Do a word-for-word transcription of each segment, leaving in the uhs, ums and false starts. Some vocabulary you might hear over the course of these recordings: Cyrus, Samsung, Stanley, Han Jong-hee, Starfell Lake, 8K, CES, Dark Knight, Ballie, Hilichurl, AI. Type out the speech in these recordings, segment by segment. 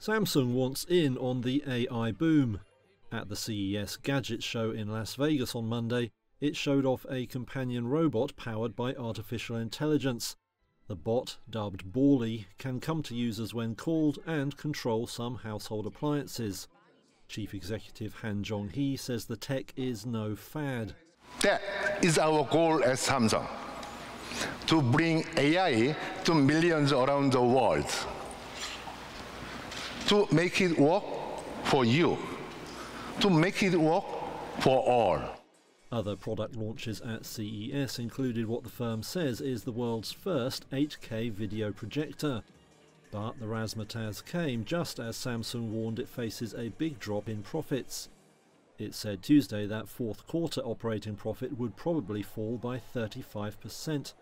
Samsung wants in on the A I boom. At the C E S gadget show in Las Vegas on Monday, it showed off a companion robot powered by artificial intelligence. The bot, dubbed Ballie, can come to users when called and control some household appliances. Chief Executive Han Jong-hee says the tech is no fad. That is our goal at Samsung, to bring A I to millions around the world, to make it work for you, to make it work for all. Other product launches at C E S included what the firm says is the world's first eight K video projector. But the razzmatazz came just as Samsung warned it faces a big drop in profits. It said Tuesday that fourth quarter operating profit would probably fall by thirty-five percent.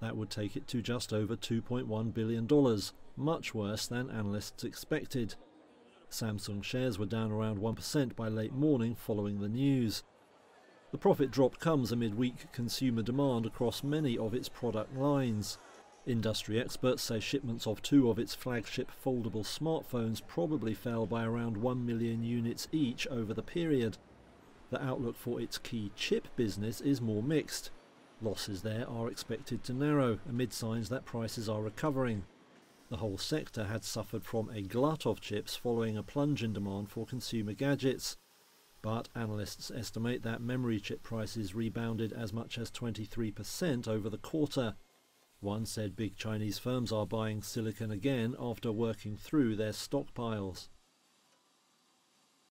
That would take it to just over two point one billion dollars, much worse than analysts expected. Samsung shares were down around one percent by late morning following the news. The profit drop comes amid weak consumer demand across many of its product lines. Industry experts say shipments of two of its flagship foldable smartphones probably fell by around one million units each over the period. The outlook for its key chip business is more mixed. Losses there are expected to narrow amid signs that prices are recovering. The whole sector had suffered from a glut of chips following a plunge in demand for consumer gadgets. But analysts estimate that memory chip prices rebounded as much as twenty-three percent over the quarter. One said big Chinese firms are buying silicon again after working through their stockpiles.